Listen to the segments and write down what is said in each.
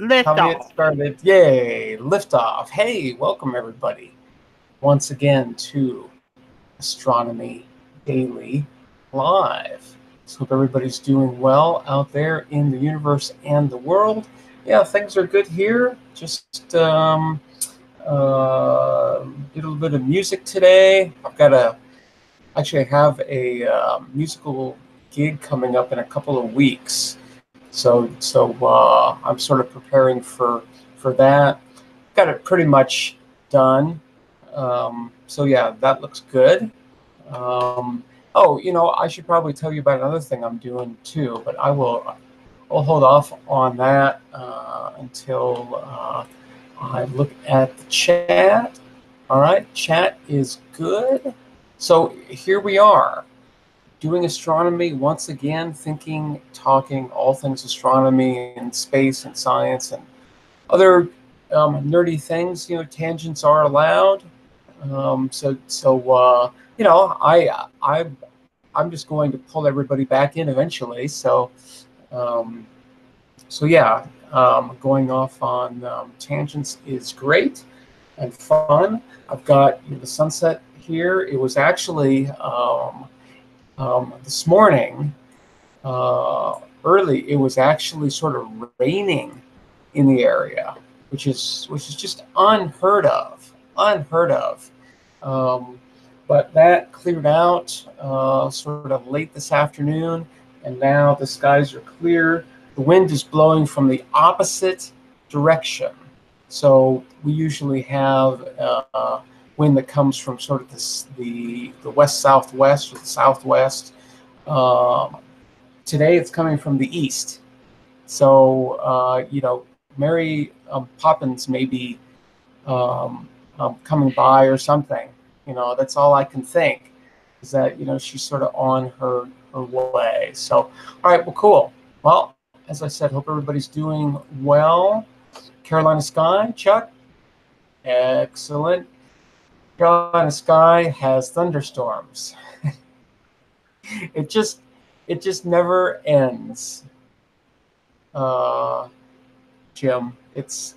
Liftoff. Yay, liftoff. Hey, welcome everybody once again to Astronomy Daily Live. Let's hope everybody's doing well out there in the universe and the world. Yeah, things are good here. Just did a little bit of music today. I've got a, actually I have a musical gig coming up in a couple of weeks. So I'm sort of preparing for that. Got it pretty much done. So yeah, that looks good. Oh, you know, I should probably tell you about another thing I'm doing too, but I'll hold off on that until I look at the chat. All right, chat is good. So here we are. Doing astronomy once again, thinking, talking, all things astronomy and space and science and other nerdy things. You know, tangents are allowed. You know, I'm just going to pull everybody back in eventually. So yeah, going off on tangents is great and fun. I've got, you know, the sunset here. It was actually. This morning, early, it was actually sort of raining in the area, which is just unheard of. But that cleared out sort of late this afternoon, and now the skies are clear. The wind is blowing from the opposite direction, so we usually have. Wind that comes from sort of this, the west-southwest or the southwest. Today it's coming from the east. So, you know, Mary Poppins may be coming by or something. You know, that's all I can think is that, you know, she's sort of on her way. So, all right, well, cool. Well, as I said, hope everybody's doing well. Carolina Sky, Chuck, excellent. Carolina Sky has thunderstorms. it just never ends. Jim, I so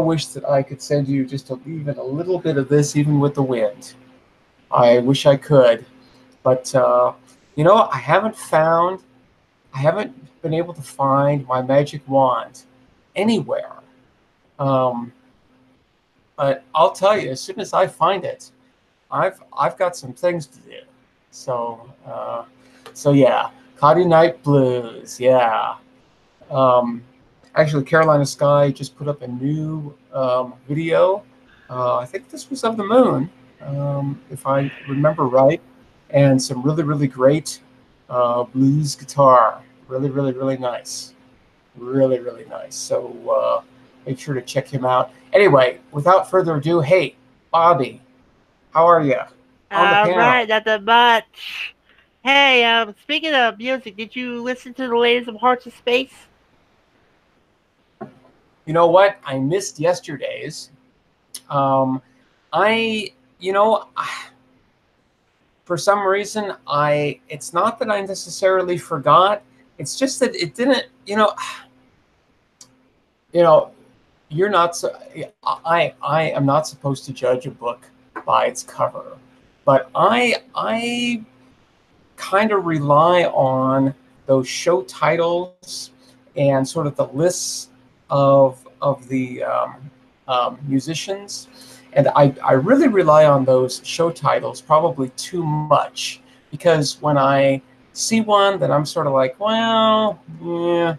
wish that I could send you just even a little bit of this, even with the wind. I wish I could, but you know, I haven't been able to find my magic wand anywhere. But I'll tell you, as soon as I find it, I've got some things to do. So yeah, Cloudy Night Blues, yeah. Actually, Carolina Sky just put up a new video. I think this was of the moon, if I remember right, and some really, really great blues guitar. Really, really, really nice. Really, really nice. So. Make sure to check him out. Anyway, without further ado, hey, Bobby, how are you? All right, not that much. Hey, speaking of music, did you listen to the latest of Hearts of Space? You know what? I missed yesterday's. For some reason, it's not that I necessarily forgot. It's just that it didn't, you know, you're not so, I am not supposed to judge a book by its cover, but I kind of rely on those show titles and sort of the lists of the musicians, and I really rely on those show titles probably too much, because when I see one, then I'm sort of like, well, yeah.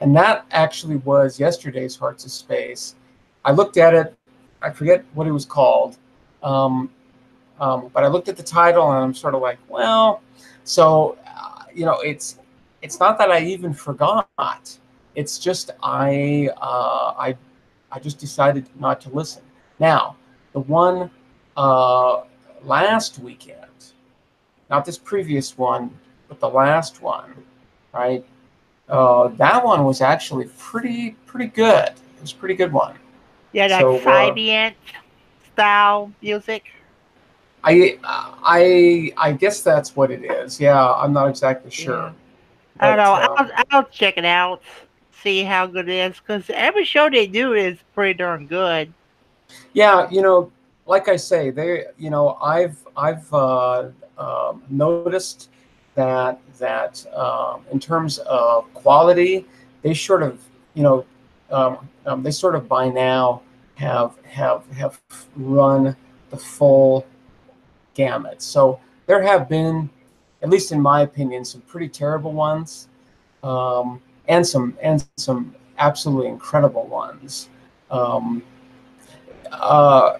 And that actually was yesterday's Hearts of Space. I looked at it. I forget what it was called. But I looked at the title, and I'm sort of like, well. So, you know, it's not that I even forgot. It's just I just decided not to listen. Now, the one last weekend, not this previous one, but the last one, right? That one was actually pretty good. It was a pretty good one. Yeah, that ambient style music. I guess that's what it is. Yeah, I'm not exactly sure. I don't know. I'll check it out, see how good it is, because every show they do is pretty darn good. Yeah, you know, like I say, they, you know, I've noticed that in terms of quality, they sort of, you know, they sort of by now have run the full gamut. So there have been, at least in my opinion, some pretty terrible ones, and some absolutely incredible ones. The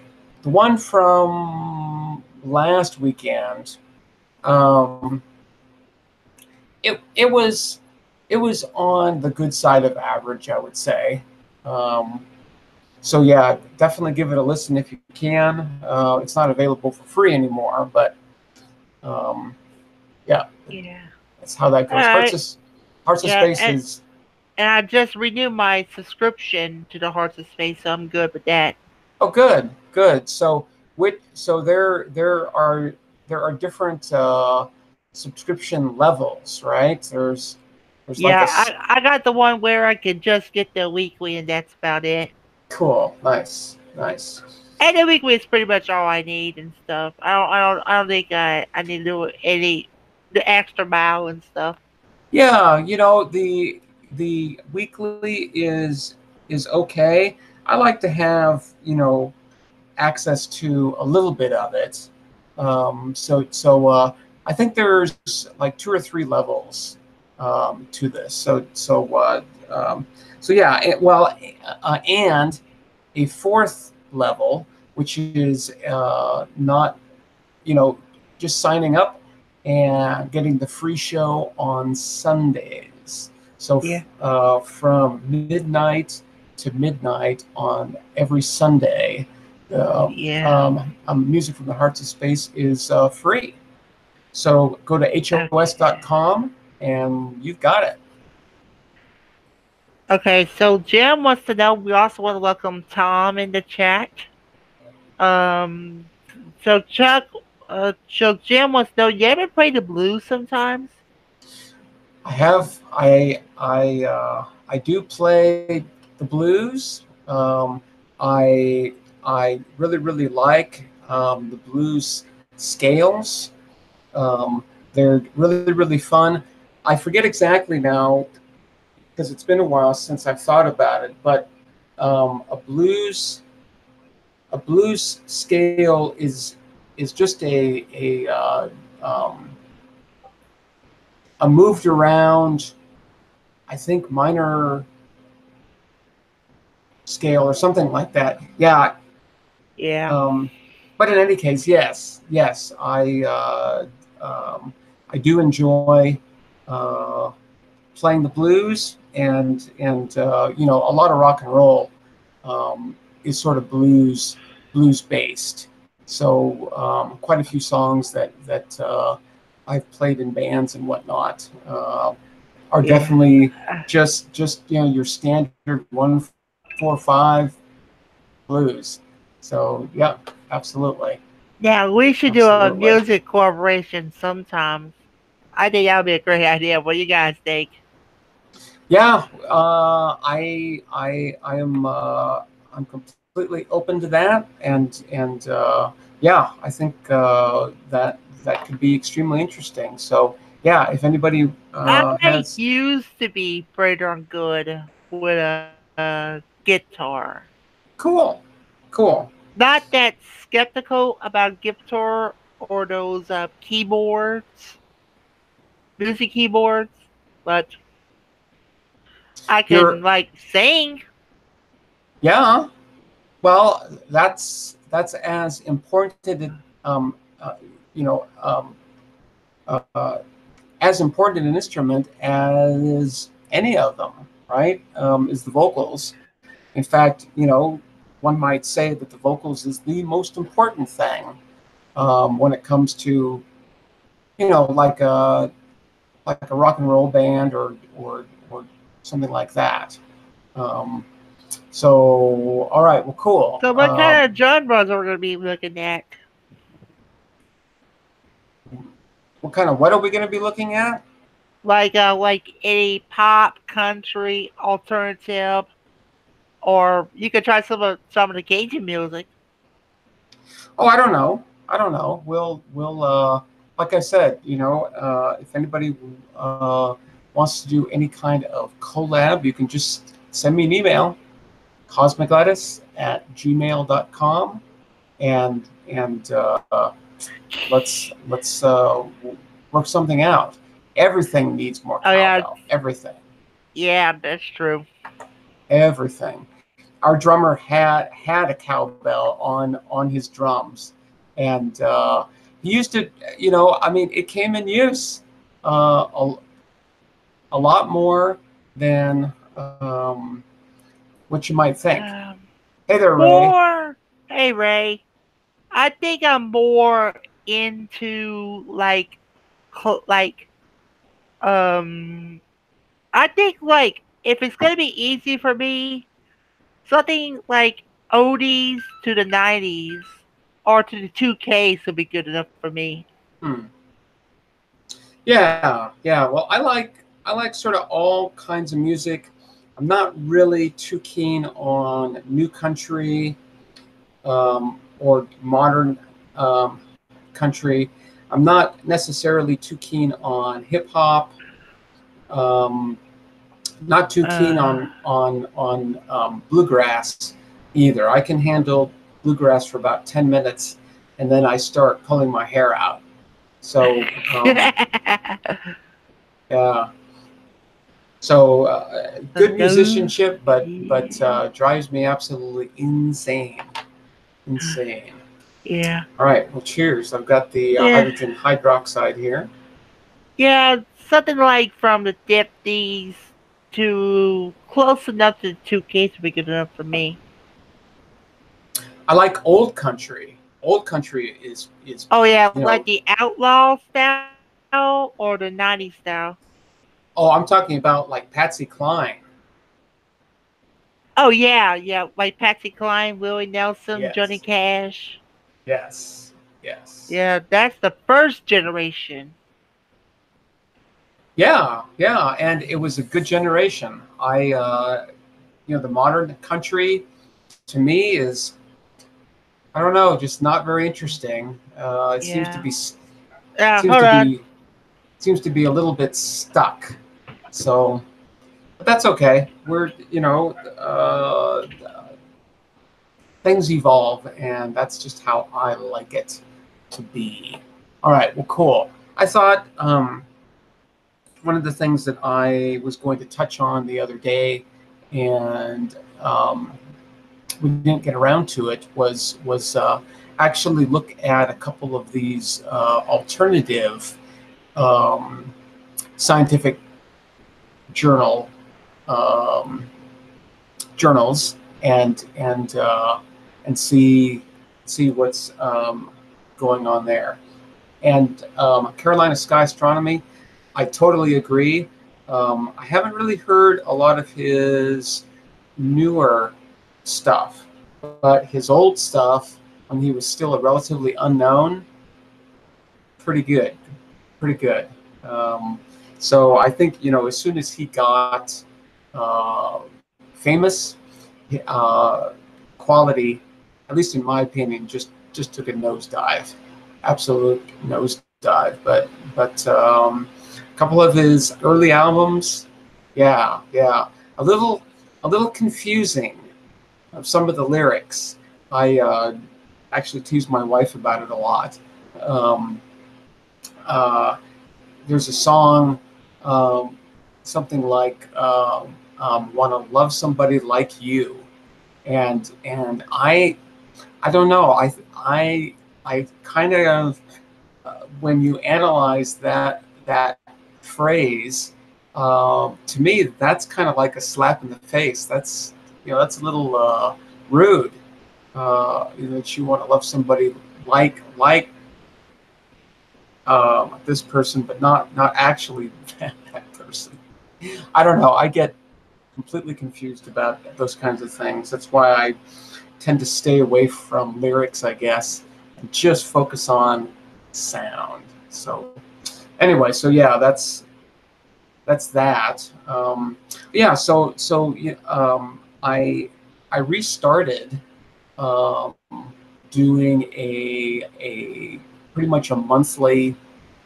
one from last weekend, it was on the good side of average, I would say. So yeah, definitely give it a listen if you can. It's not available for free anymore, but yeah, that's how that goes. Right. Hearts of Space, and I just renewed my subscription to the Hearts of Space, so I'm good with that. Oh, good. So there are different subscription levels, right? There's yeah, like I got the one where I can just get the weekly, and that's about it. Cool, nice. And the weekly is pretty much all I need and stuff. I don't think I need to do any the extra mile and stuff. Yeah, you know, the weekly is okay. I like to have, you know, access to a little bit of it. So I think there's like 2 or 3 levels to this. So yeah. And a 4th level, which is not, you know, just signing up and getting the free show on Sundays. So yeah. From midnight to midnight on every Sunday, music from the Hearts of Space is free. So go to HOS.com and you've got it. Okay, so Jim wants to know, we also want to welcome Tom in the chat. So Jim wants to know, you ever play the blues sometimes? I have. I do play the blues. I really like the blues scales. They're really fun. I forget exactly now, because it's been a while since I've thought about it, but a blues scale is just a moved around, I think, minor scale or something like that. Yeah. Yeah. But in any case, yes, I do enjoy playing the blues. And you know, a lot of rock and roll is sort of blues based. So quite a few songs that I've played in bands and whatnot are definitely just you know, your standard 1-4-5 blues. So yeah, absolutely. Yeah, we should do a music collaboration sometime. I think that would be a great idea. What do you guys think? Yeah, I'm completely open to that, and yeah, I think that could be extremely interesting. So yeah, if anybody used to be pretty darn good with a guitar. Cool. Not that skeptical about guitar or those keyboards, music keyboards, but I can sing. Yeah, well, that's as important, as important an instrument as any of them, right? Is the vocals. In fact, you know, one might say that the vocals is the most important thing when it comes to, you know, like a rock and roll band or something like that. So, all right, well, cool. So what kind of genres are we going to be looking at? What kind of what are we going to be looking at? like any pop, country, alternative, or you could try some of the Cajun music. Oh, I don't know. We'll like I said, if anybody wants to do any kind of collab, you can just send me an email, cosmiclattice@gmail.com, and let's work something out. Everything needs more combo. Everything. Yeah, that's true. Everything. Our drummer had a cowbell on his drums, and he used to, it came in use a lot more than what you might think. Hey there, Ray. Hey, Ray. I think I'm more into I think if it's gonna be easy for me, something like oldies to the 90s or to the 2000s would be good enough for me. Yeah. Well, I like sort of all kinds of music. I'm not really too keen on new country or modern country. I'm not necessarily too keen on hip hop. Not too keen on bluegrass either. I can handle bluegrass for about 10 minutes, and then I start pulling my hair out. So yeah. So good musicianship, but drives me absolutely insane. Yeah. All right. Well, cheers. I've got the hydrogen hydroxide here. Yeah, something like from the 50s to close enough to 2000s would be good enough for me. I like old country. Old country is. Oh yeah, the outlaw style or the 90s style. Oh, I'm talking about Patsy Cline. Oh yeah, like Patsy Cline, Willie Nelson, yes. Johnny Cash. Yes. Yeah, that's the first generation. Yeah, and it was a good generation. I, the modern country, to me, is, I don't know, just not very interesting. It seems to be a little bit stuck. So, but that's okay. We're, things evolve, and that's just how I like it to be. All right, well, cool. I thought one of the things that I was going to touch on the other day, and we didn't get around to it, was actually look at a couple of these alternative scientific journals. And see what's going on there. And Carolina Sky Astronomy, I totally agree. I haven't really heard a lot of his newer stuff, but his old stuff, when he was still a relatively unknown, pretty good. So I think, as soon as he got famous, quality, at least in my opinion, just took a nosedive, absolute nosedive. But a couple of his early albums, a little confusing of some of the lyrics. I actually tease my wife about it a lot. There's a song, something like "Want to Love Somebody Like You." And I don't know. I kind of, when you analyze that phrase, to me, that's kind of like a slap in the face. That's, that's a little rude. That you want to love somebody like this person, but not actually that person. I don't know. I get completely confused about those kinds of things. That's why I tend to stay away from lyrics, I guess, and just focus on sound. So anyway, that's that's that. Yeah, so I restarted doing a pretty much a monthly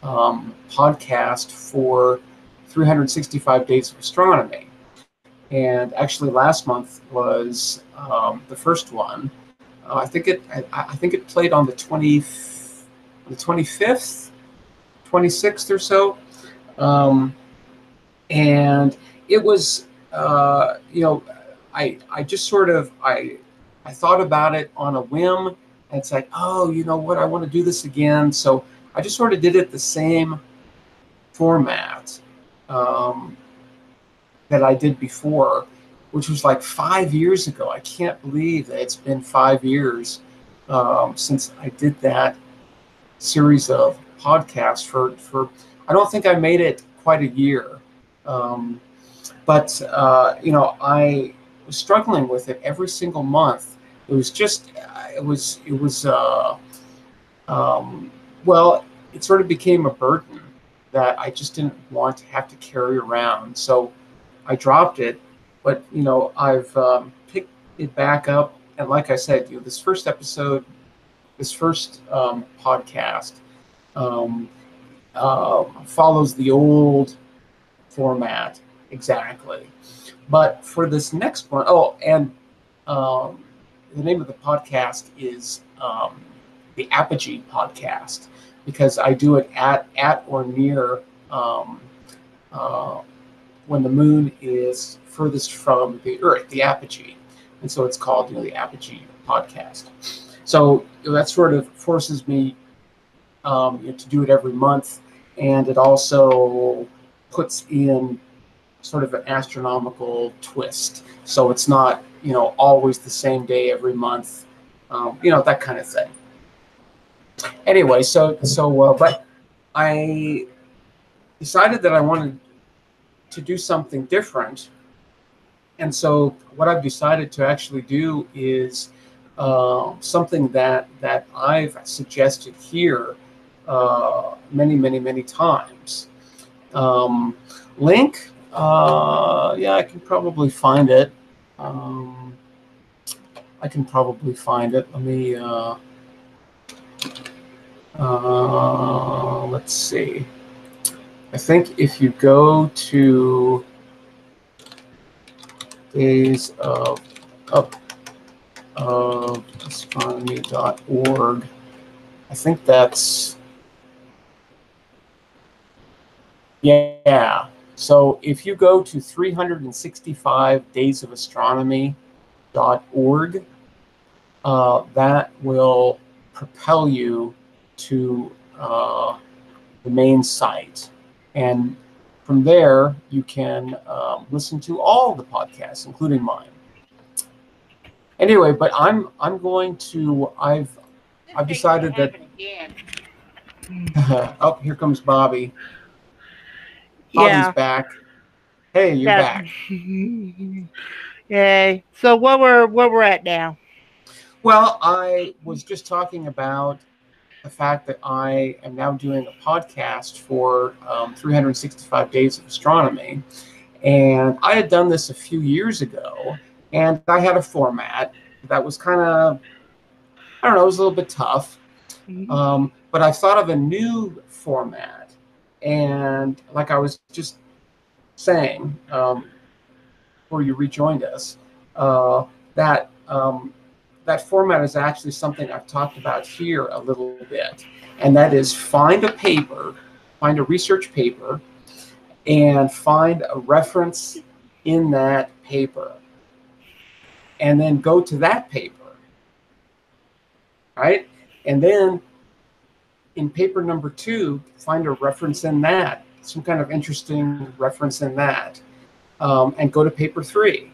podcast for 365 Days of Astronomy. And actually last month was the first one. I think it played on the 25th, 26th or so. And it was, you know, I just sort of, I thought about it on a whim, and it's like, oh, you know what, I want to do this again. So I just sort of did it the same format that I did before, which was like 5 years ago. I can't believe that it's been 5 years since I did that series of podcasts for I don't think I made it quite a year. But, you know, I was struggling with it every single month. It was just, well, it sort of became a burden that I just didn't want to have to carry around. So I dropped it, but, you know, I've picked it back up. And like I said, you know, this first episode, this first podcast follows the old format exactly, but for this next one, oh, and the name of the podcast is the Apogee Podcast, because I do it at or near when the moon is furthest from the Earth, the apogee, and so it's called, you know, the Apogee Podcast. So that sort of forces me you know, to do it every month, and it also puts in sort of an astronomical twist. So it's not, you know, always the same day every month, you know, that kind of thing. Anyway, but I decided that I wanted to do something different. And so what I've decided to actually do is something that I've suggested here many times. Link, yeah, I can probably find it. Let me, let's see. I think if you go to Days of astronomy.org, I think that's, yeah. So if you go to 365daysofastronomy.org, that will propel you to the main site. And from there, you can listen to all the podcasts, including mine. Anyway, but I'm going to, I've decided that, oh, here comes Bobby. Bobby's back. Hey, you're back. Yay. So where we're at now? Well, I was just talking about the fact that I am now doing a podcast for 365 Days of Astronomy. And I had done this a few years ago, and I had a format that was kind of, I don't know, it was a little bit tough. Mm-hmm. But I thought of a new format. And like I was just saying, before you rejoined us, that format is actually something I've talked about here a little bit. And that is find a research paper, and find a reference in that paper. And then go to that paper, right? And then in paper number 2, find a reference in that, some kind of interesting reference in that, and go to paper 3.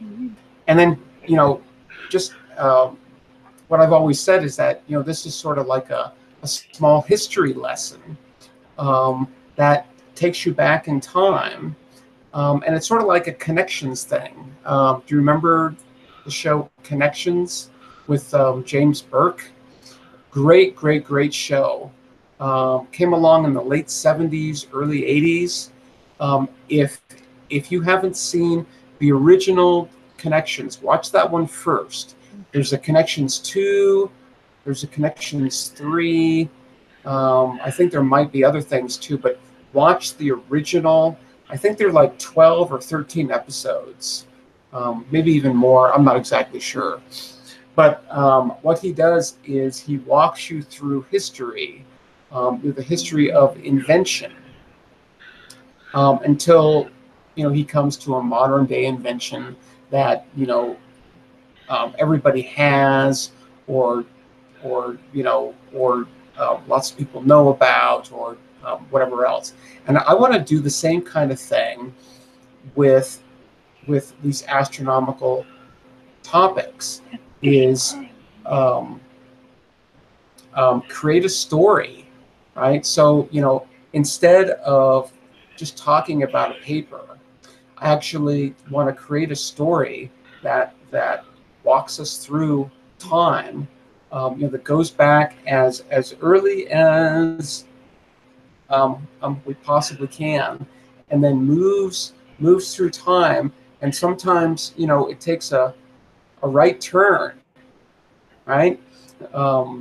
And then, you know, just what I've always said is that, you know, this is sort of like a small history lesson that takes you back in time. And it's sort of like a Connections thing. Do you remember the show Connections with James Burke? Great show. Came along in the late 70s, early 80s, If you haven't seen the original Connections, watch that one first. There's a Connections 2, there's a Connections 3. I think there might be other things too, but watch the original. I think they're like 12 or 13 episodes, maybe even more. I'm not exactly sure. But what he does is he walks you through history, through the history of invention, until he comes to a modern day invention that everybody has, or lots of people know about, or whatever else. And I want to do the same kind of thing with these astronomical topics. Is create a story, right? So instead of just talking about a paper, I actually want to create a story that walks us through time, that goes back as early as we possibly can, and then moves through time. And sometimes it takes a right turn, right? But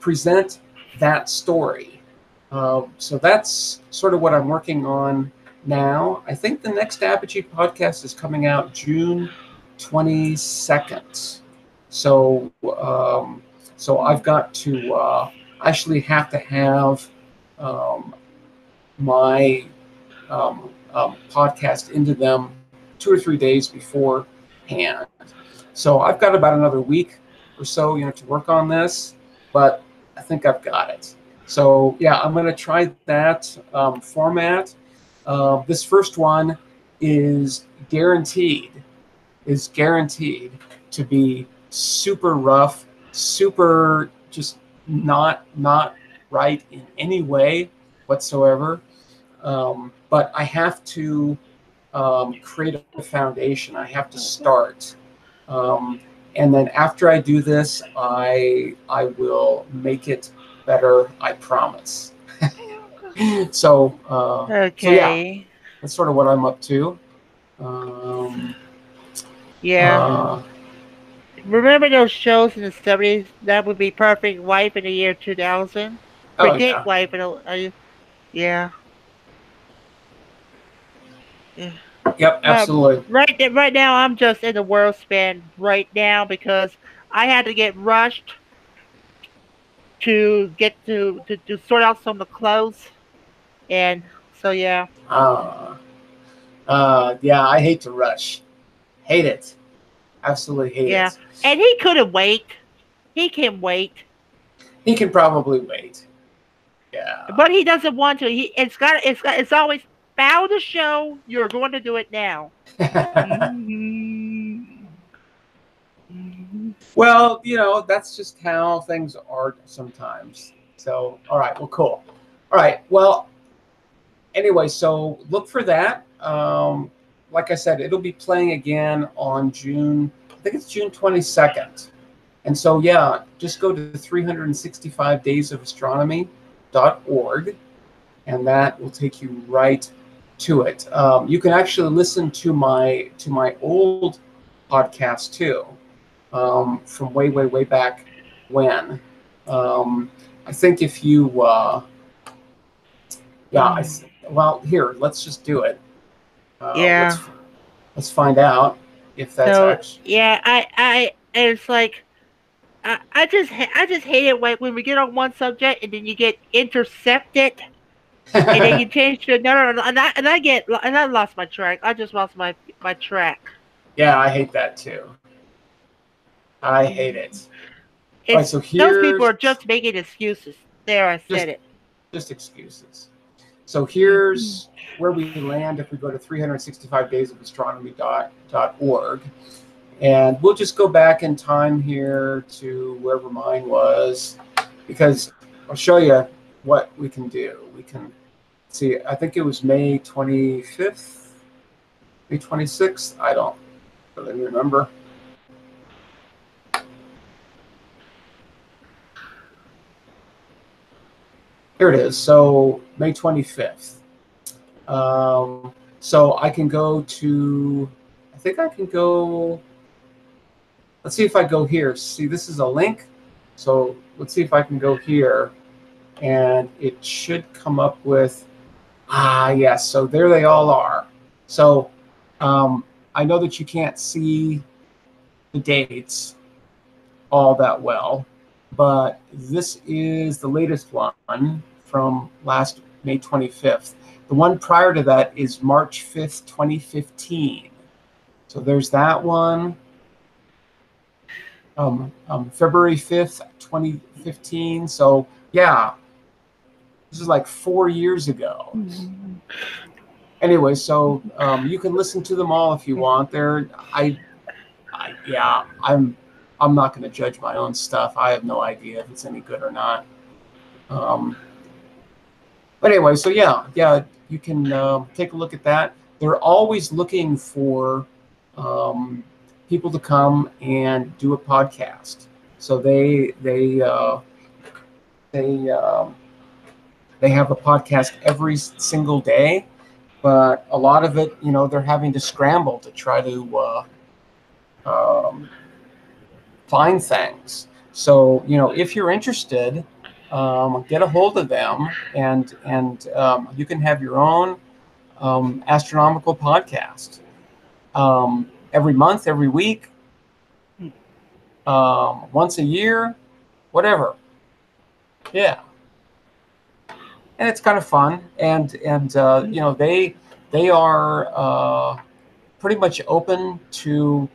present that story. So that's sort of what I'm working on now. I think the next Apogee podcast is coming out June 22nd. So I've got to actually have to have my podcast into them 2 or 3 days beforehand. So I've got about another week or so, to work on this, but I think I've got it. So yeah, I'm going to try that format. This first one is guaranteed to be super rough, super just not right in any way whatsoever. But I have to create a foundation. I have to start, and then after I do this, I will make it better. I promise. So okay, so yeah, that's sort of what I'm up to. Remember those shows in the 70s? That would be perfect. Wife in the year 2000. Wife in the yeah. Yep, absolutely. Right now, I'm just in the world span right now because I had to get rushed to get to sort out some of the clothes, and so yeah. Yeah, I hate to rush. Hate it. Absolutely hate it. Yeah, and he couldn't wait. He can wait. He can probably wait. Yeah, but he doesn't want to. It's always. Now the show, you're going to do it now. Well, that's just how things are sometimes. So, all right, well, cool. All right, well, anyway, so look for that. Like I said, it'll be playing again on June, I think it's June 22nd. And so, yeah, just go to 365daysofastronomy.org, and that will take you right to it. You can actually listen to my old podcast too, from way back when. I think if you here, let's just do it. Let's find out if that's actually. Yeah, I just hate it when we get on one subject and then you get intercepted. And then you change to another, and I lost my track. I just lost my track. Yeah, I hate that too. I hate it. All right, so those people are just making excuses. There, I said it. Just excuses. So here's where we land if we go to 365daysofastronomy.org, and we'll just go back in time here to wherever mine was, because I'll show you what we can do. We can. See, I think it was May 25th, May 26th. I don't really remember. Here it is. So May 25th. So I can go to, I think I can go, let's see if I go here. See, this is a link. So let's see if I can go here. And it should come up with, yes, so there they all are. So I know that you can't see the dates all that well, but this is the latest one from last May 25th. The one prior to that is March 5th, 2015. So there's that one. February 5th, 2015. So yeah, this is like 4 years ago. Mm-hmm. Anyway, so you can listen to them all if you want. I'm not going to judge my own stuff. I have no idea if it's any good or not. But anyway, so yeah, you can take a look at that. They're always looking for people to come and do a podcast. So they have a podcast every single day. But a lot of it, you know, they're having to scramble to try to find things. So, you know, if you're interested, get a hold of them, and you can have your own astronomical podcast every month, every week, once a year, whatever. Yeah. And it's kind of fun, and you know, they are pretty much open to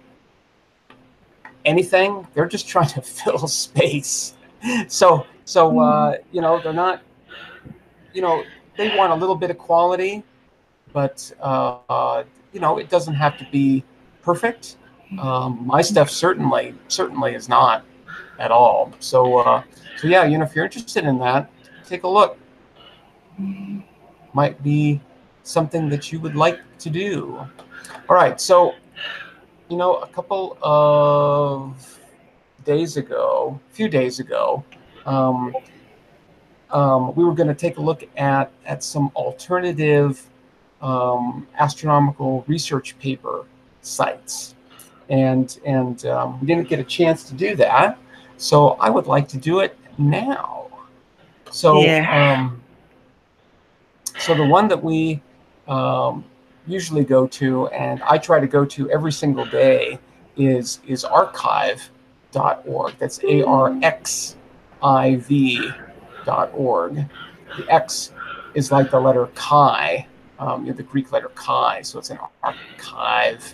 anything. They're just trying to fill space. So you know, they're not, you know, they want a little bit of quality, but you know, it doesn't have to be perfect. My stuff certainly is not at all. So yeah, you know, if you're interested in that, take a look. Might be something that you would like to do. All right, so you know, a couple of days ago, we were going to take a look at some alternative astronomical research paper sites, and we didn't get a chance to do that. So I would like to do it now. So. Yeah. So the one that we usually go to, and I try to go to every single day, is arXiv.org. That's arXiv.org. The X is like the letter chi, the Greek letter chi, so it's an archive.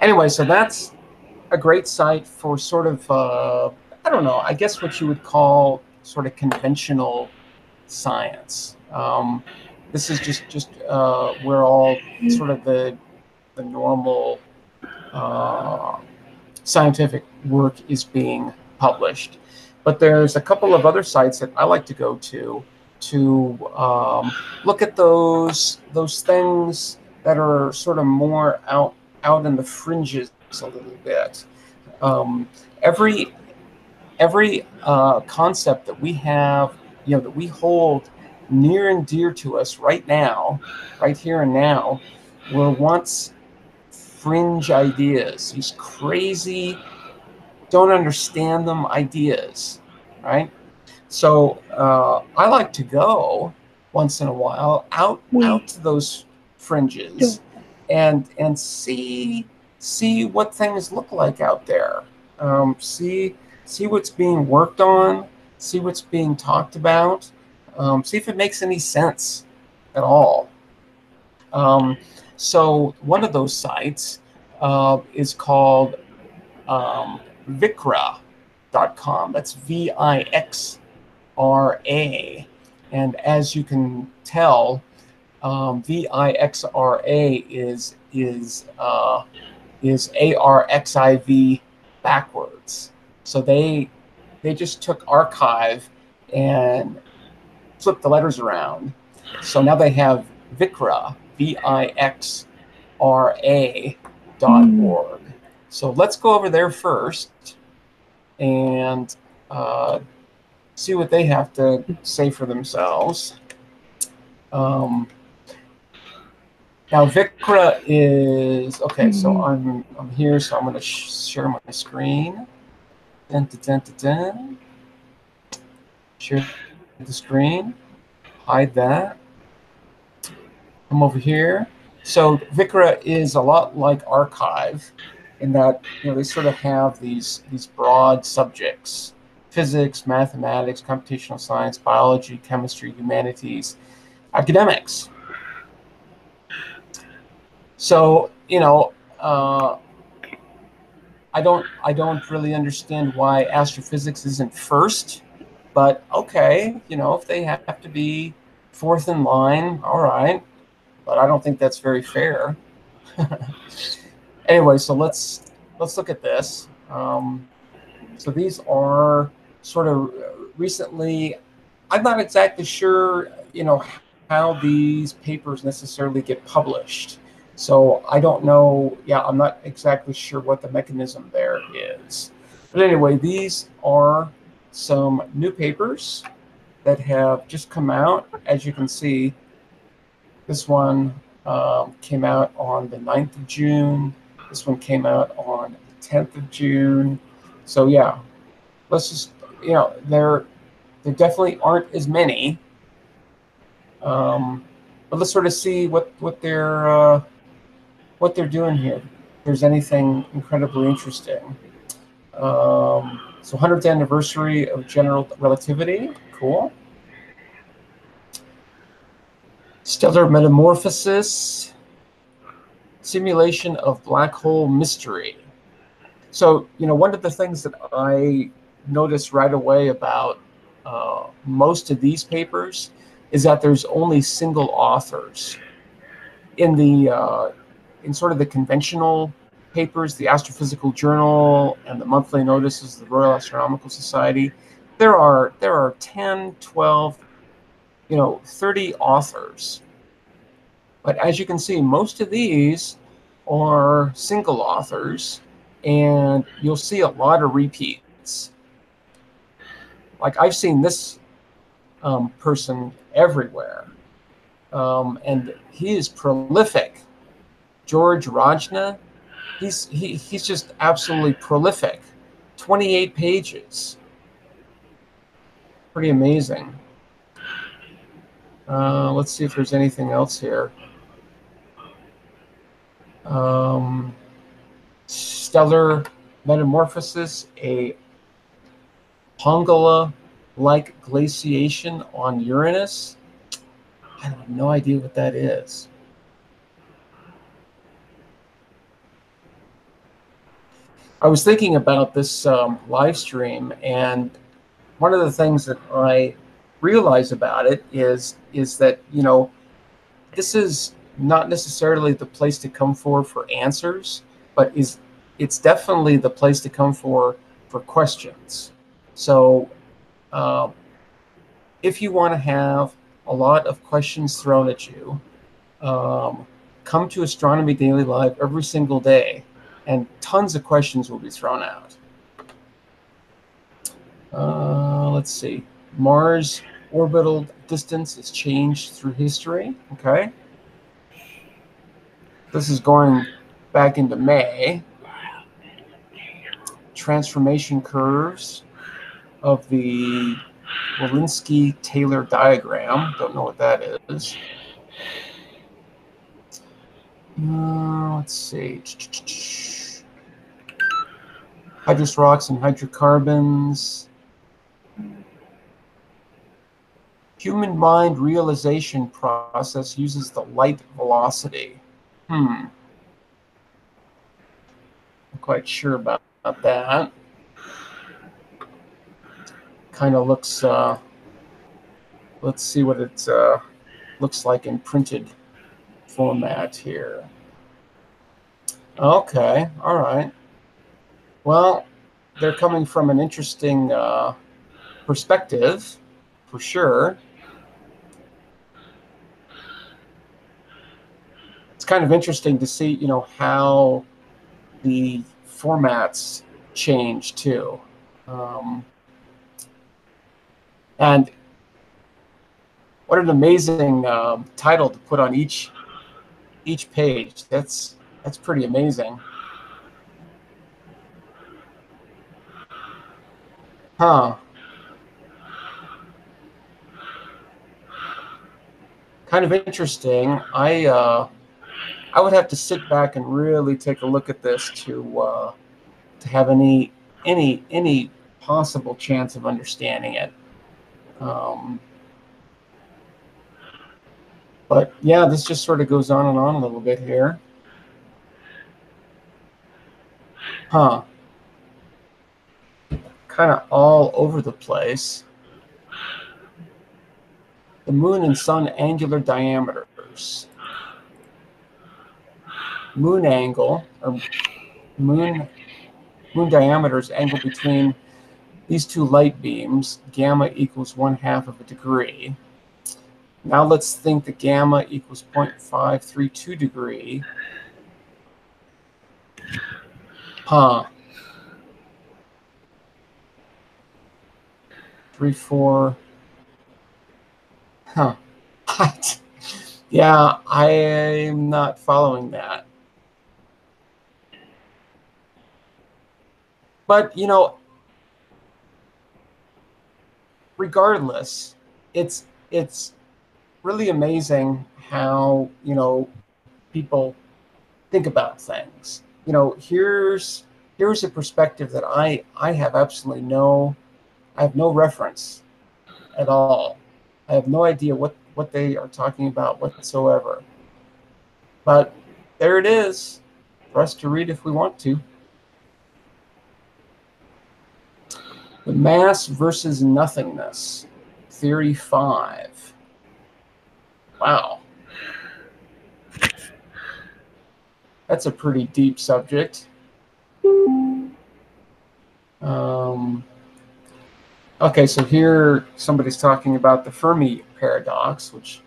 Anyway, so that's a great site for sort of, I don't know, I guess what you would call sort of conventional science. This is just where all sort of the normal scientific work is being published. But there's a couple of other sites that I like to go to look at those things that are sort of more out in the fringes a little bit. Every concept that we have, you know, that we hold near and dear to us right now, right here and now, were once fringe ideas, these crazy, don't understand them ideas, right? So I like to go once in a while out to those fringes and see what things look like out there, see what's being worked on, see what's being talked about, see if it makes any sense at all. So one of those sites is called viXra.com. That's V-I-X-R-A. And as you can tell, V-I-X-R-A is A-R-X-I-V backwards. So they just took archive and flipped the letters around. So now they have viXra, VIXRA.org. So let's go over there first and see what they have to say for themselves. Now viXra is, okay, so I'm here, so I'm going to share my screen. Share the screen, hide that, come over here. So viXra is a lot like arXiv in that, you know, they sort of have these broad subjects: physics, mathematics, computational science, biology, chemistry, humanities, academics. So, you know, I don't really understand why astrophysics isn't first, but okay, you know, if they have to be fourth in line, all right, but I don't think that's very fair. Anyway, so let's look at this. So these are sort of recently, I'm not exactly sure, you know, how these papers necessarily get published. So I don't know, yeah, I'm not exactly sure what the mechanism there is. But anyway, these are some new papers that have just come out. As you can see, this one came out on the 9th of June. This one came out on the 10th of June. So yeah, let's just, you know, there definitely aren't as many. But let's sort of see what they're doing here, if there's anything incredibly interesting. So 100th anniversary of general relativity, cool. Stellar metamorphosis, simulation of black hole mystery. So, you know, one of the things that I noticed right away about most of these papers is that there's only single authors. In the in sort of the conventional papers, the Astrophysical Journal and the Monthly Notices of the Royal Astronomical Society, there are 10, 12, you know, 30 authors. But as you can see, most of these are single authors, and you'll see a lot of repeats. Like I've seen this person everywhere, and he is prolific. George Rajna, he's just absolutely prolific. 28 pages. Pretty amazing. Let's see if there's anything else here. Stellar metamorphosis, a Pongala-like glaciation on Uranus. I have no idea what that is. I was thinking about this live stream, and one of the things that I realize about it is that, you know, this is not necessarily the place to come for answers, but it's definitely the place to come for questions. So if you want to have a lot of questions thrown at you, come to Astronomy Daily Live every single day, and tons of questions will be thrown out. Let's see. Mars orbital distance has changed through history. Okay. This is going back into May. Transformation curves of the Wolynski-Taylor diagram. Don't know what that is. Let's see. Hydrous rocks and hydrocarbons. Human mind realization process uses the light velocity. I'm quite sure about that. Kind of looks, let's see what it looks like in printed format here. Okay, all right. Well, they're coming from an interesting perspective, for sure. It's kind of interesting to see, you know, how the formats change too. And what an amazing title to put on each page. That's pretty amazing. Huh. Kind of interesting. I would have to sit back and really take a look at this to have any possible chance of understanding it. But yeah, this just sort of goes on and on a little bit here. Huh. Kind of all over the place. The moon and sun angular diameters. Moon angle, or moon diameter is angle between these two light beams. Gamma equals 1/2 of a degree. Now let's think that gamma equals 0.532 degree. Huh. 3, 4. Huh. Yeah, I'm not following that. But, you know, regardless, it's really amazing how, you know, people think about things. You know, here's a perspective that I have absolutely no reference at all. I have no idea what they are talking about whatsoever. But there it is for us to read if we want to. The mass versus nothingness, theory 5. Wow. That's a pretty deep subject. Okay, so here somebody's talking about the Fermi paradox, which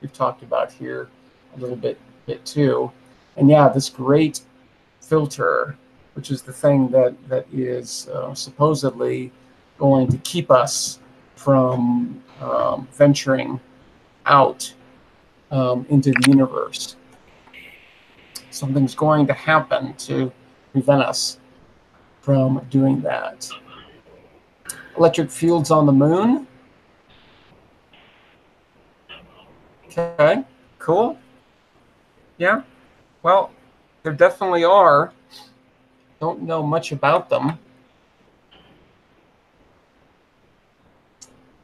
we've talked about here a little bit too. And yeah, this great filter, which is the thing that is supposedly going to keep us from venturing out into the universe. Something's going to happen to prevent us from doing that. Electric fields on the moon. Okay, cool. Yeah, well, there definitely are. Don't know much about them.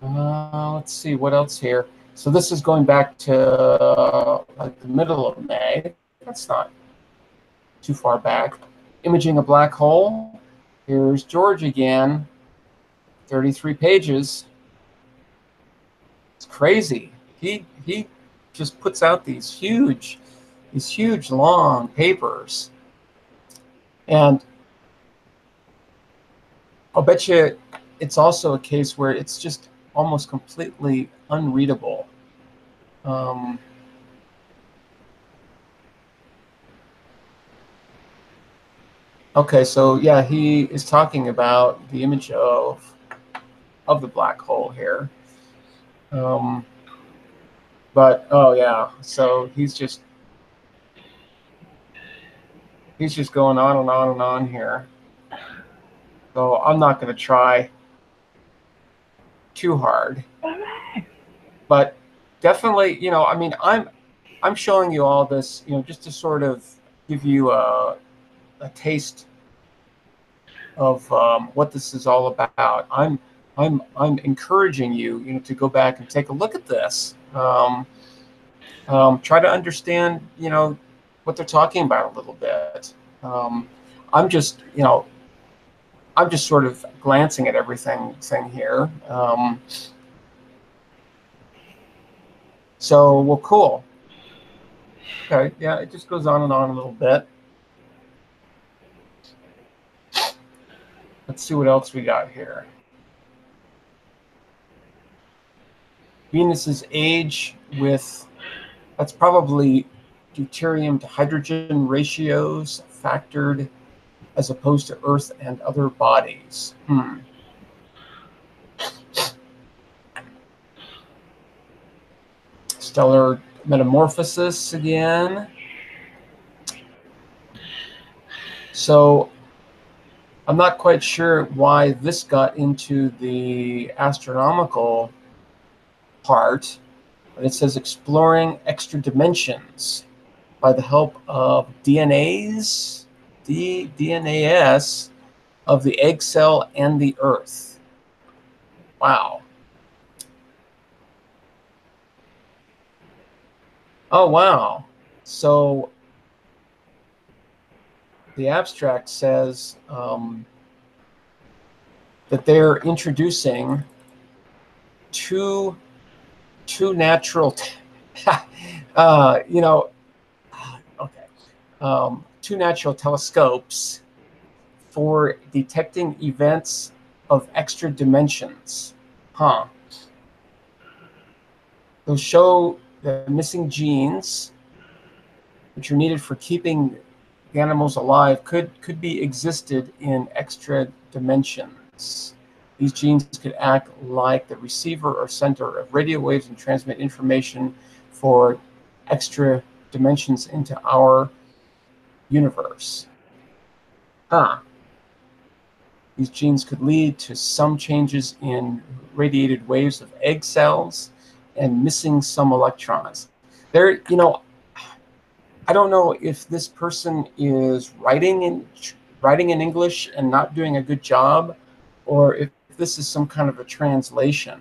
Let's see what else here. So this is going back to like the middle of May. That's not too far back. Imaging a black hole. Here's George again. 33 pages. It's crazy. He just puts out these huge long papers. And I'll bet you it's also a case where it's just almost completely unreadable. Okay, so yeah, he is talking about the image of the black hole here. But oh yeah, so he's just going on and on and on here. So I'm not going to try too hard. But definitely, you know, I mean, I'm showing you all this, you know, just to sort of give you a taste of what this is all about. I'm encouraging you, you know, to go back and take a look at this. Try to understand, you know, what they're talking about a little bit. I'm just sort of glancing at everything here. So, well, cool. Okay, yeah, it just goes on and on a little bit. Let's see what else we got here. Venus's age with, that's probably deuterium to hydrogen ratios factored as opposed to Earth and other bodies. stellar metamorphosis again. So I'm not quite sure why this got into the astronomical part, but it says exploring extra dimensions by the help of DNAs of the egg cell and the Earth. Wow. Oh, wow. So the abstract says that they're introducing two natural, two natural telescopes for detecting events of extra dimensions. Huh. They'll show the missing genes, which are needed for keeping the animals alive, could be existed in extra dimensions. These genes could act like the receiver or sender of radio waves and transmit information for extra dimensions into our universe. Huh. These genes could lead to some changes in radiated waves of egg cells and missing some electrons. There, you know, I don't know if this person is writing in English and not doing a good job, or if this is some kind of a translation,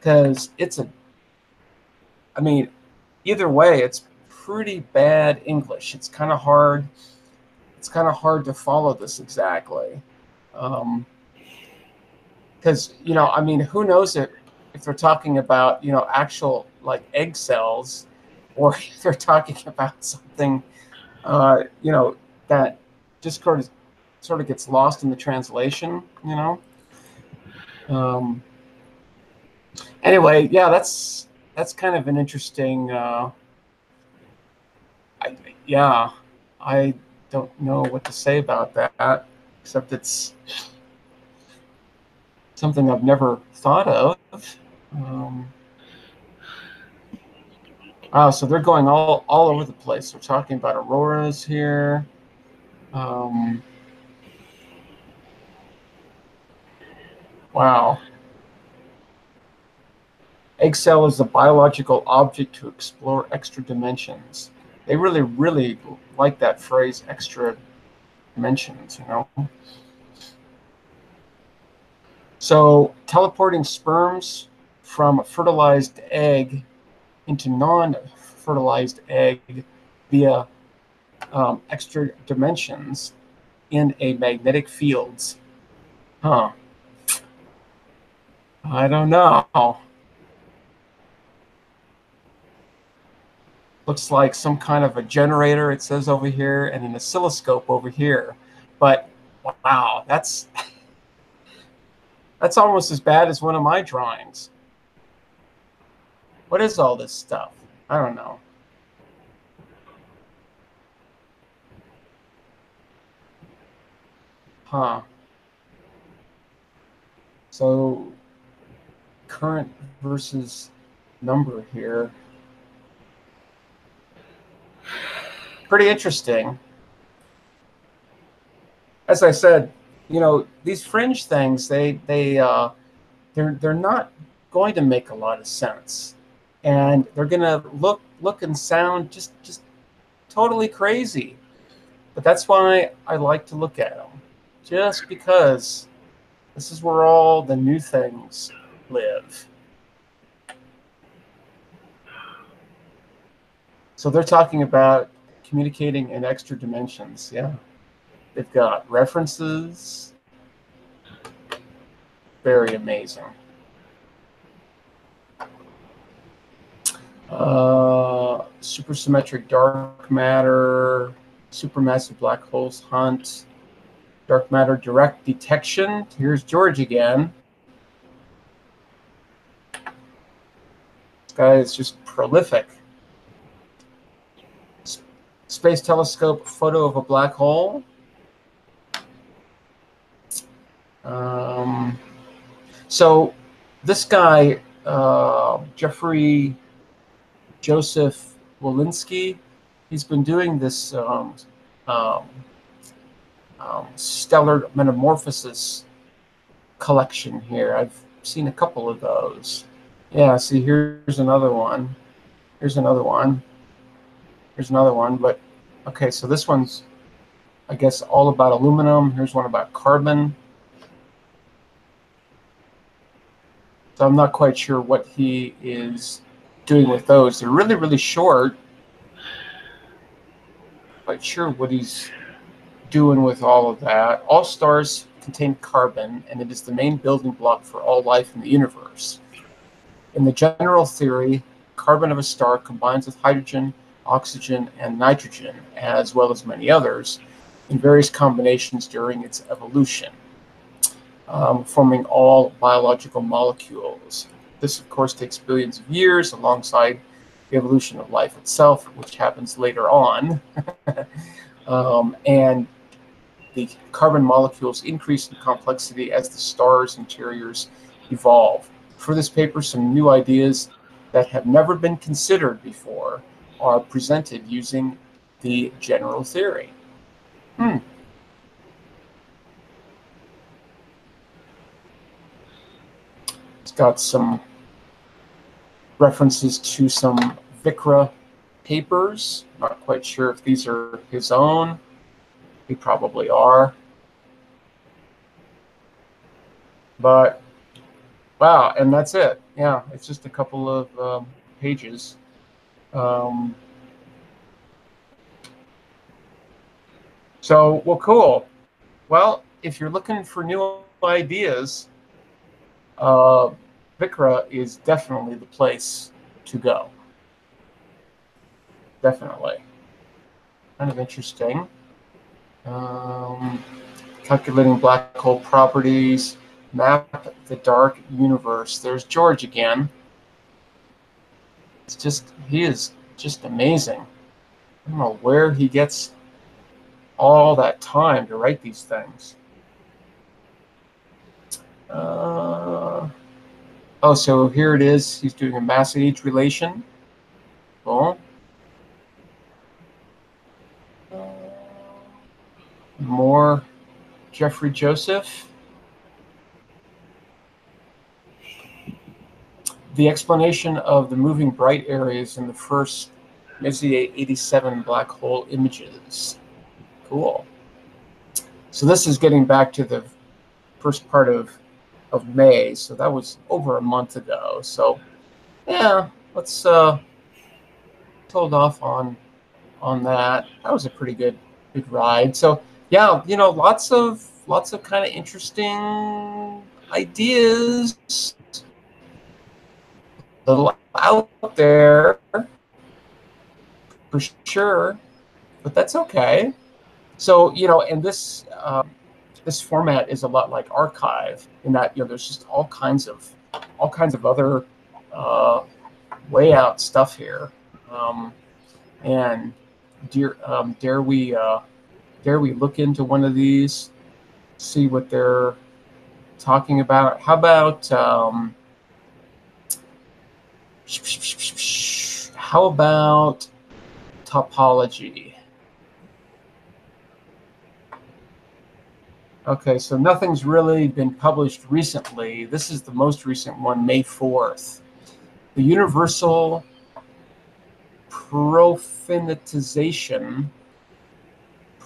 because it's a, I mean, either way, it's pretty bad English. It's kind of hard. It's kind of hard to follow this exactly, because, you know, I mean, who knows if they're talking about, you know, actual like egg cells, or if they're talking about something, you know, that just sort of gets lost in the translation, you know. Anyway, yeah, that's kind of an interesting. I don't know what to say about that, except it's something I've never thought of. Wow, so they're going all over the place. They're talking about auroras here. Wow. Egg cell is a biological object to explore extra dimensions. They really, really like that phrase, extra dimensions, you know. So teleporting sperms from a fertilized egg into non-fertilized egg via extra dimensions in a magnetic fields. Huh. I don't know. Looks like some kind of a generator, it says over here, and an oscilloscope over here. But wow, that's almost as bad as one of my drawings. What is all this stuff? I don't know. Huh. So current versus number here. Pretty interesting. As I said, you know, these fringe things, they're not going to make a lot of sense, and they're going to look and sound just totally crazy. But that's why I like to look at them, just because this is where all the new things live. So they're talking about communicating in extra dimensions. Yeah, they've got references. Very amazing. Supersymmetric dark matter, supermassive black holes hunt, dark matter direct detection. Here's George again. This guy is just prolific. Space telescope photo of a black hole. So this guy, Jeffrey Joseph Wolynski. He's been doing this stellar metamorphosis collection here. I've seen a couple of those. Yeah, see, here's another one. Here's another one. Here's another one. But okay, so this one's, I guess, all about aluminum. Here's one about carbon. So I'm not quite sure what he is doing with those. They're really, really short. Not quite sure what he's doing with all of that. All stars contain carbon, and it is the main building block for all life in the universe. In the general theory, carbon of a star combines with hydrogen, oxygen, and nitrogen, as well as many others, in various combinations during its evolution, forming all biological molecules. This, of course, takes billions of years alongside the evolution of life itself, which happens later on. And the carbon molecules increase in complexity as the stars' interiors evolve. For this paper, some new ideas that have never been considered before are presented using the general theory. It's got some references to some viXra papers. Not quite sure if these are his own. They probably are. But wow, and that's it. Yeah, it's just a couple of pages. So, well, cool. Well, if you're looking for new ideas, viXra is definitely the place to go. Definitely. Kind of interesting. Calculating black hole properties, map the dark universe. There's George again. It's just, he is just amazing. I don't know where he gets all that time to write these things. Oh, so here it is. He's doing a mass-age relation. Cool. More Jeffrey Joseph. The explanation of the moving bright areas in the first Messier 87 black hole images. Cool. So this is getting back to the first part of May. So that was over a month ago. So yeah, let's hold off on that. That was a pretty good ride. So yeah, you know, lots of kind of interesting ideas. A little out there for sure, but that's okay. So, you know, and this this format is a lot like arXiv in that, you know, there's just all kinds of other way out stuff here. And dare we look into one of these, see what they're talking about? How about topology? Okay, so nothing's really been published recently. This is the most recent one, May 4th. The universal profinitization.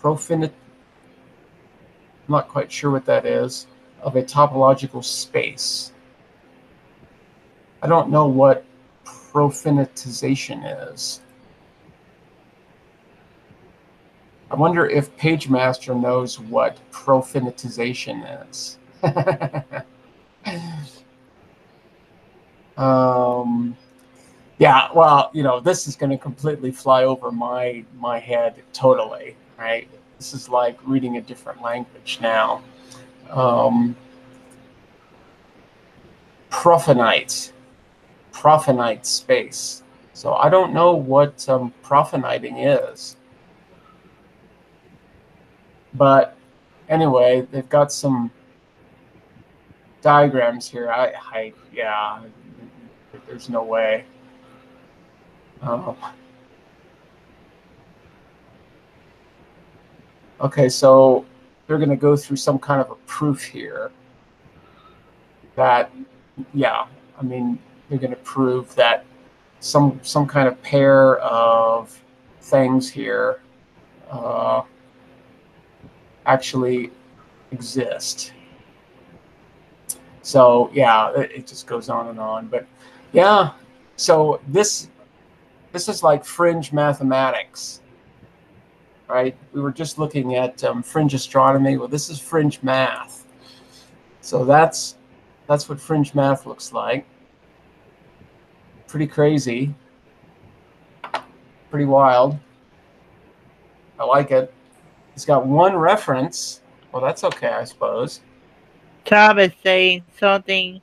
I'm not quite sure what that is, of a topological space. I don't know what profinitization is. I wonder if PageMaster knows what profinitization is. Yeah, well, you know, this is going to completely fly over my head totally, right? This is like reading a different language now. Profinite space. So I don't know what profiniting is. But anyway, they've got some diagrams here. Yeah, there's no way. Okay, so they're going to go through some kind of a proof here that, yeah, I mean, they're going to prove that some kind of pair of things here actually exist. So yeah, it just goes on and on. But yeah, so this is like fringe mathematics, right? We were just looking at fringe astronomy. Well, this is fringe math. So that's what fringe math looks like. Pretty crazy, pretty wild. I like it. It's got one reference. Well, that's okay, I suppose. Tom is saying something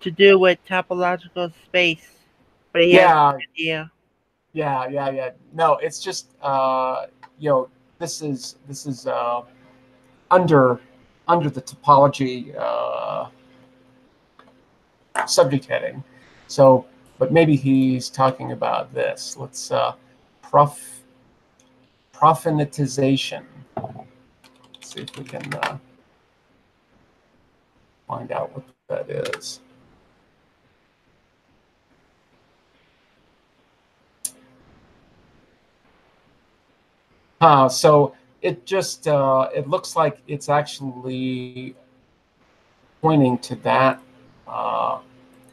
to do with topological space, but he has no idea. Yeah. No, it's just you know, this is under the topology subject heading. So, but maybe he's talking about this. Let's profinitization. Let's see if we can find out what that is. So it just it looks like it's actually pointing to that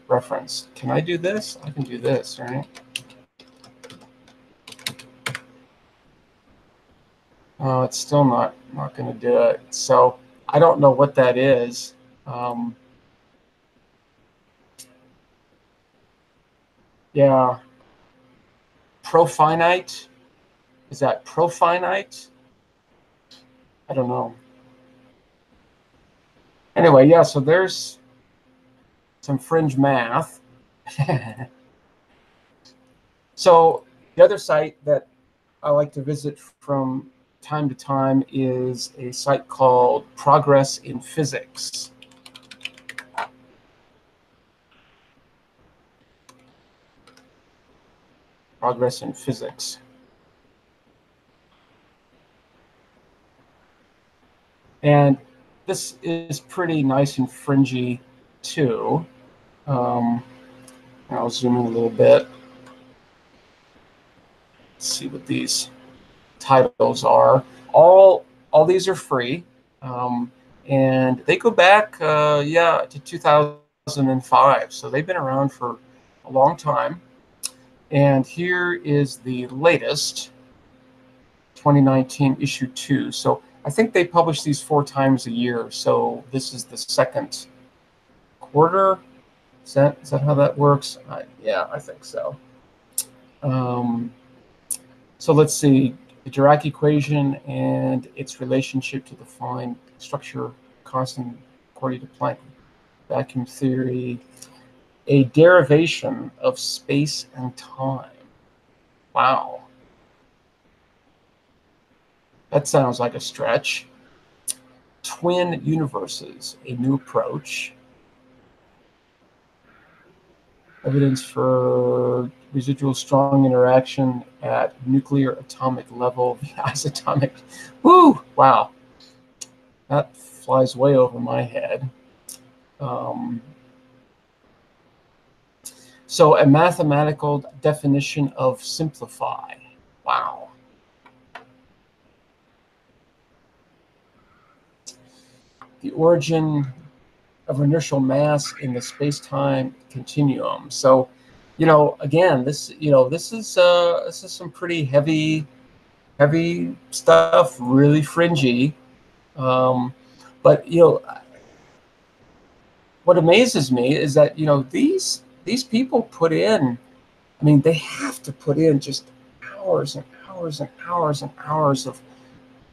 reference. Can I do this? I can do this, right? It's still not going to do it. So I don't know what that is. Yeah. Profinite. Is that profinite? I don't know. Anyway, yeah, so there's some fringe math. So the other site that I like to visit from time to time is a site called Progress in Physics. Progress in Physics. And this is pretty nice and fringy, too. I'll zoom in a little bit. Let's see what these titles are. All these are free, and they go back, yeah, to 2005. So they've been around for a long time. And here is the latest, 2019 issue 2. So I think they publish these 4 times a year, so this is the second quarter. Is that how that works? Yeah, I think so. So let's see, the Dirac equation and its relationship to the fine structure constant according to Planck vacuum theory, a derivation of space and time. Wow. That sounds like a stretch. Twin universes, a new approach. Evidence for residual strong interaction at nuclear atomic level, the isotonic. Woo! Wow. That flies way over my head. So a mathematical definition of simplify. Wow. The origin of inertial mass in the space-time continuum. So, you know, again, this is some pretty heavy stuff, really fringy. But you know, what amazes me is that you know these people put in. I mean, they have to put in just hours and hours and hours and hours of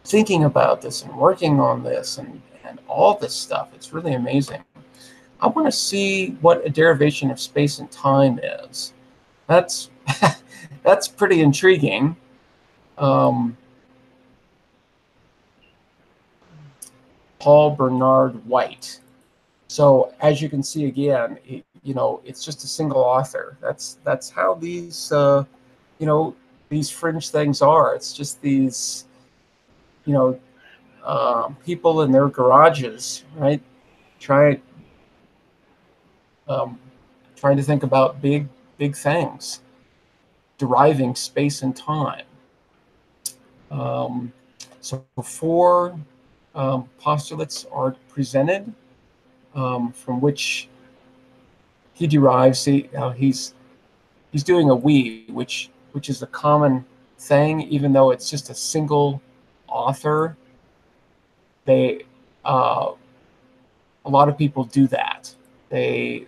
thinking about this and working on this and all this stuff. It's really amazing. I want to see what a derivation of space and time is. That's that's pretty intriguing. Paul Bernard White. So as you can see again, you know, it's just a single author. That's how these you know, these fringe things are. It's just these, you know, people in their garages, right? Trying to think about big things, deriving space and time. So four postulates are presented from which he derives. See, he's doing a we, which is a common thing, even though it's just a single author. A lot of people do that. They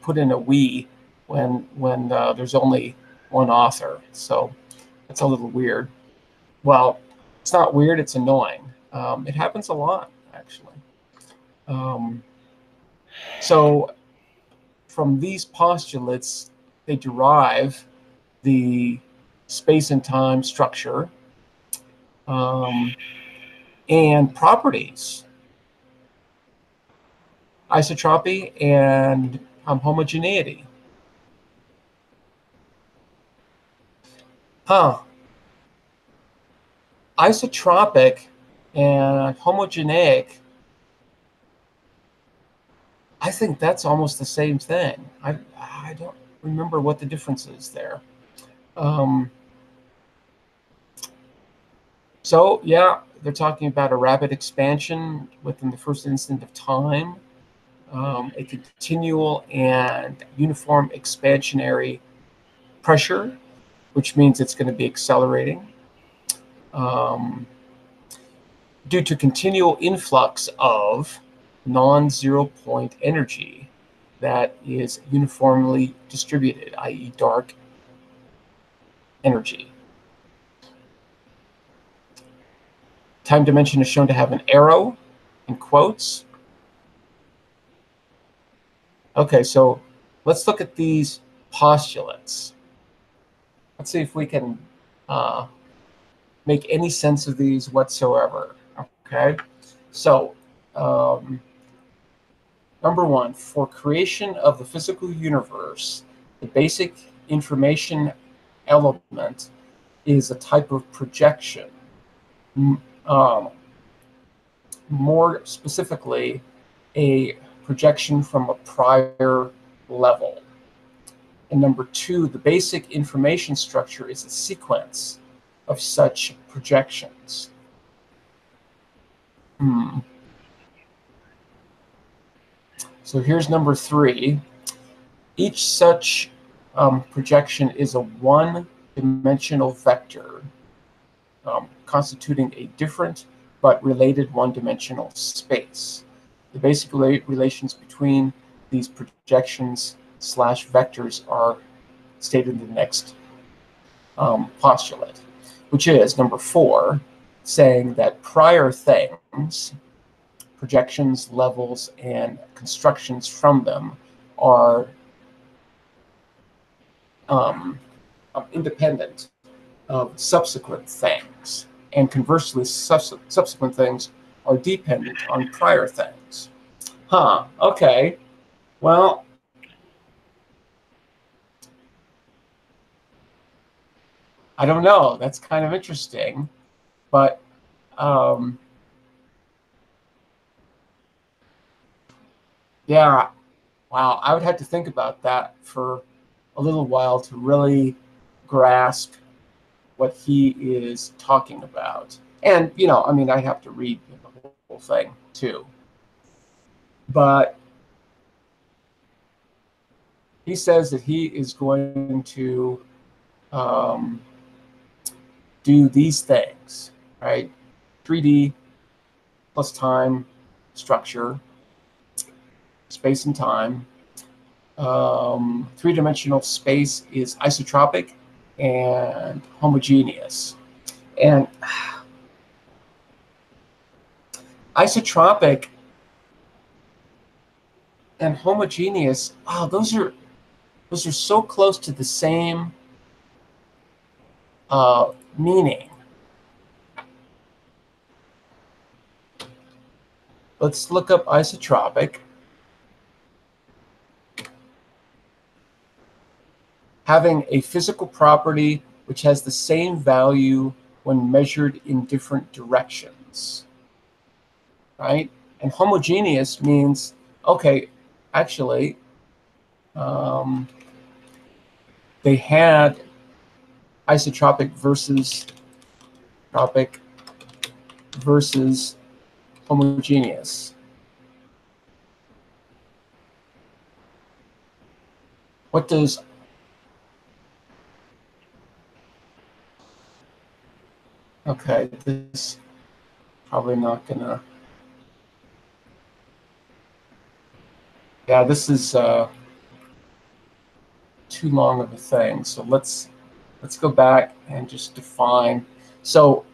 put in a we when there's only one author. So that's a little weird. Well, it's not weird, it's annoying. It happens a lot, actually. So from these postulates, they derive the space and time structure and properties, isotropy and homogeneity. Isotropic and homogeneic, I think that's almost the same thing. I don't remember what the difference is there. So yeah, they're talking about a rapid expansion within the first instant of time, a continual and uniform expansionary pressure, which means it's going to be accelerating, due to continual influx of non-zero point energy that is uniformly distributed, i.e. dark energy. Time dimension is shown to have an arrow in quotes. Okay, so let's look at these postulates. Let's see if we can make any sense of these whatsoever. Okay, so number one, for creation of the physical universe, the basic information element is a type of projection. More specifically, a projection from a prior level. And number two, the basic information structure is a sequence of such projections. So here's number three. Each such projection is a one-dimensional vector, constituting a different but related one-dimensional space. The basic relations between these projections / vectors are stated in the next postulate, which is number four, saying that prior things, projections, levels, and constructions from them are independent of subsequent things. And conversely, subsequent things are dependent on prior things. Okay. Well, I don't know. That's kind of interesting. But yeah, wow. I would have to think about that for a little while to really grasp what he is talking about. And, you know, I mean, I have to read the whole thing too. But he says that he is going to do these things, right? 3D plus time structure, space and time. Three-dimensional space is isotropic and homogeneous. And isotropic and homogeneous, wow, those are so close to the same meaning. Let's look up isotropic. Having a physical property which has the same value when measured in different directions, right? And homogeneous means, okay, actually, they had isotropic versus tropic versus homogeneous. What does okay, this is probably not gonna. Yeah, this is too long of a thing. So let's go back and just define. So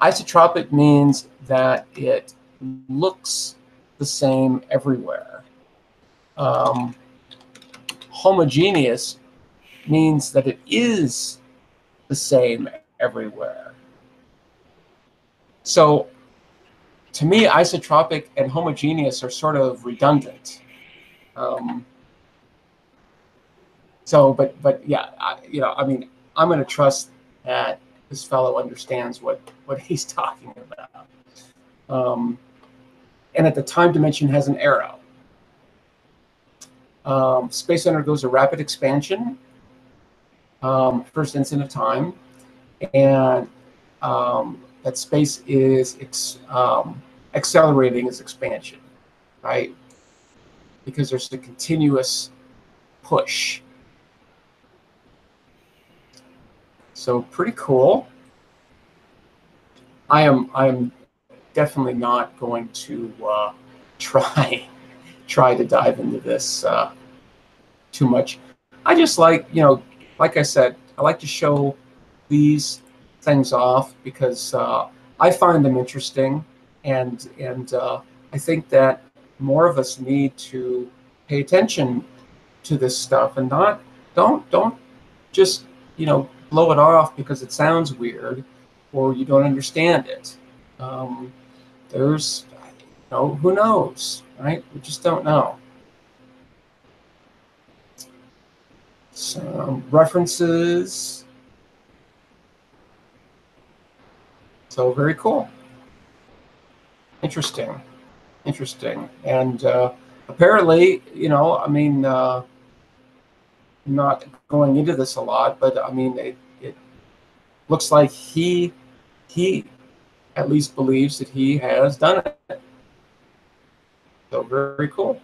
isotropic means that it looks the same everywhere. Homogeneous means that it is the same everywhere. So to me, isotropic and homogeneous are sort of redundant. But yeah, I mean, I'm going to trust that this fellow understands what he's talking about. And that the time dimension has an arrow. Space undergoes a rapid expansion, first instant of time, and that space is accelerating its expansion, right? Because there's the continuous push. So pretty cool. I am definitely not going to try to dive into this too much. I just like, you know, like I said, I like to show these things off because I find them interesting, and I think that more of us need to pay attention to this stuff and don't just, you know, blow it off because it sounds weird or you don't understand it. There's, you know, who knows, right? We just don't know. Some references. So very cool, interesting, and apparently, you know, I mean, not going into this a lot, but I mean, it looks like he at least believes that he has done it. So very cool.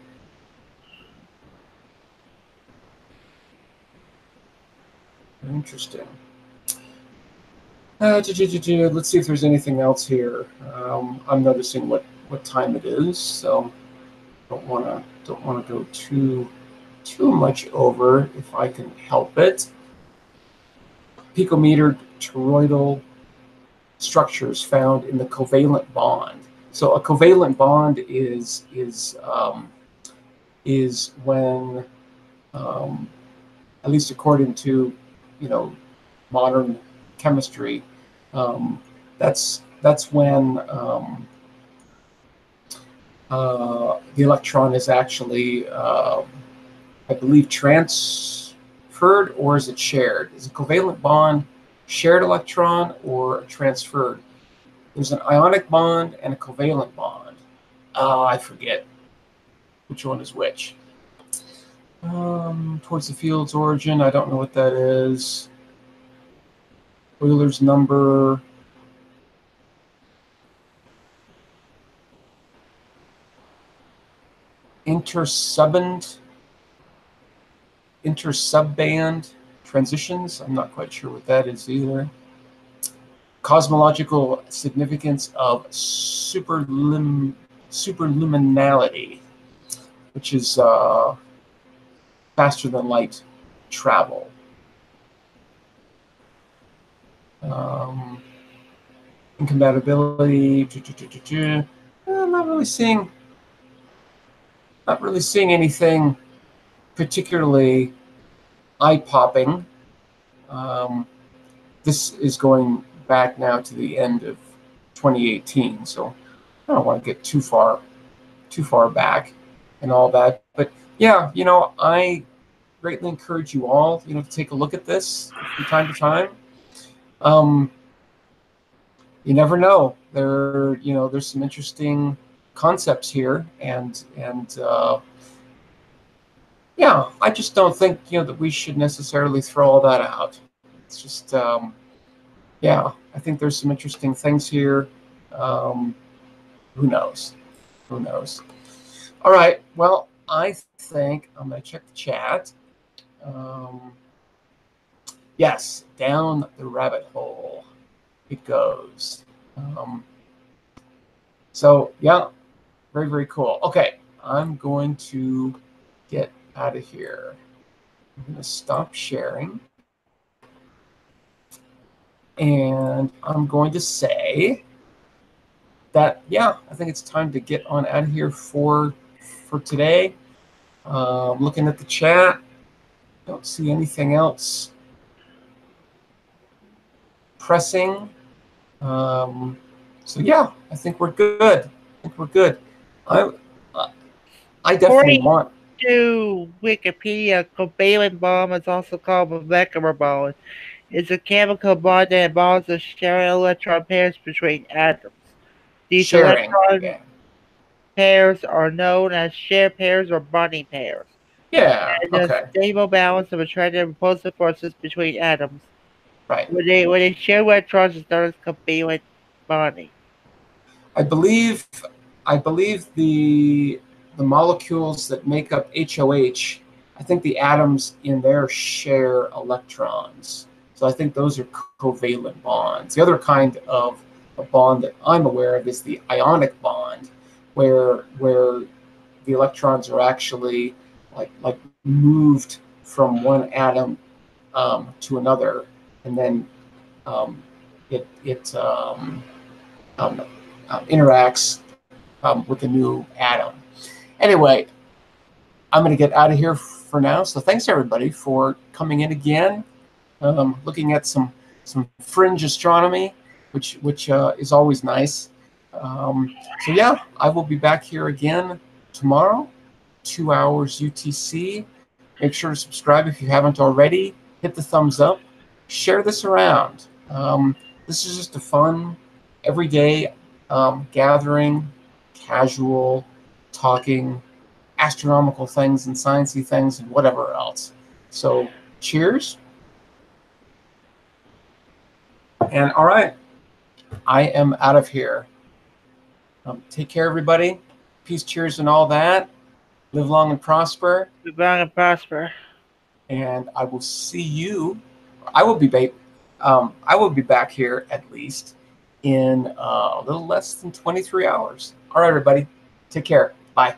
Interesting. Let's see if there's anything else here. I'm noticing what time it is, so don't wanna go too much over if I can help it. Picometer toroidal structures found in the covalent bond. So a covalent bond is when, at least according to, you know, modern chemistry. That's when the electron is actually, I believe, transferred, or is it shared? Is a covalent bond shared electron or transferred? There's an ionic bond and a covalent bond. I forget which one is which. Towards the field's origin, I don't know what that is. Euler's number. Intersubband transitions. I'm not quite sure what that is either. Cosmological significance of superluminality, which is faster than light travel. Incompatibility. I'm not really seeing anything particularly eye-popping. This is going back now to the end of 2018, so I don't want to get too far back and all that. But yeah, you know, I greatly encourage you all, you know, to take a look at this from time to time. You never know. There's some interesting concepts here, and yeah, I just don't think, you know, that we should necessarily throw all that out. It's just, yeah, I think there's some interesting things here. Who knows? Who knows? All right. Well, I think I'm going to check the chat. Yes, down the rabbit hole it goes. So, yeah, very, very cool. Okay, I'm going to get out of here. I'm going to stop sharing. And I'm going to say that, yeah, I think it's time to get on out of here for today. Looking at the chat, don't see anything else pressing. So yeah, I think we're good. I think we're good. I definitely want to Wikipedia. Covalent bomb is also called molecular bond. It's a chemical bond that involves the sharing electron pairs between atoms. These electron pairs are known as shared pairs or bonding pairs. Yeah. And a stable balance of attractive and repulsive forces between atoms. Right. When they share electrons, it's known as covalent bonding. I believe the molecules that make up HOH, I think the atoms in there share electrons. So I think those are covalent bonds. The other kind of a bond that I'm aware of is the ionic bond, where the electrons are actually like moved from one atom to another, and then it interacts with a new atom. Anyway, I'm going to get out of here for now. So thanks everybody for coming in again, looking at some fringe astronomy, which is always nice. So yeah, I will be back here again tomorrow, 2 hours UTC. Make sure to subscribe if you haven't already. Hit the thumbs up. Share this around. This is just a fun, everyday gathering, casual, talking, astronomical things and sciencey things and whatever else. So cheers. And all right, I am out of here. Take care, everybody. Peace, cheers, and all that. Live long and prosper. Live long and prosper. And I will see you. I will be back here at least in a little less than 23 hours. All right, everybody. Take care. Bye.